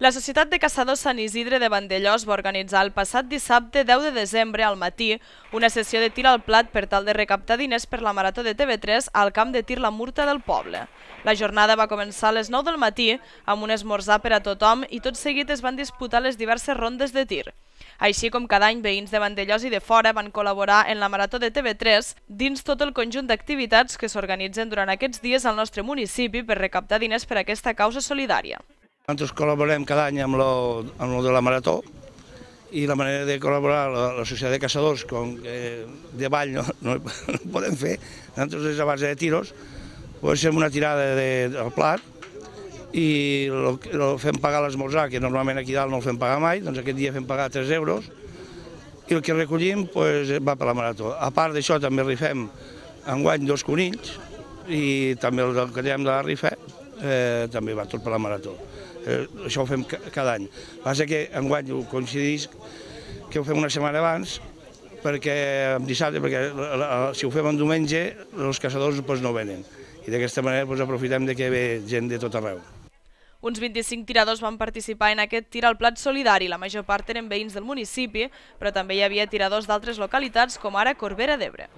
La Societat de Caçadors Sant Isidre de Vandellòs va organitzar el passat dissabte 10 de desembre al matí una sessió de tir al plat per tal de recaptar diners per la Marató de TV3 al camp de tir La Murta del poble. La jornada va començar a les 9 del matí amb un esmorzar per a tothom i tot seguit es van disputar les diverses rondes de tir. Així com cada any, veïns de Vandellòs i de fora van col·laborar en la Marató de TV3 dins tot el conjunt d'activitats que s'organitzen durant aquests dies al nostre municipi per recaptar diners per a aquesta causa solidària. Nosaltres col·laborem cada any amb lo de la Marató i la manera de col·laborar la Societat de Caçadors, com que de ball no podem fer, nosaltres és a base de tiros, doncs fem una tirada del plat i el fem pagar l'esmorzar, que normalment aquí dalt no el fem pagar mai, doncs aquest dia fem pagar 3 euros, i el que recollim va per la Marató. A part d'això també rifem enguany 2 conills, i també el que diem de la rifa també va tot per la Marató. Això ho fem cada any. El que passa és que enguany coincideix que ho fem una setmana abans, perquè si ho fem en diumenge els caçadors no venen. I d'aquesta manera aprofitem que ve gent de tot arreu. Uns 25 tiradors van participar en aquest tir al plat solidari. La major part eren veïns del municipi, però també hi havia tiradors d'altres localitats, com ara Corbera d'Ebre.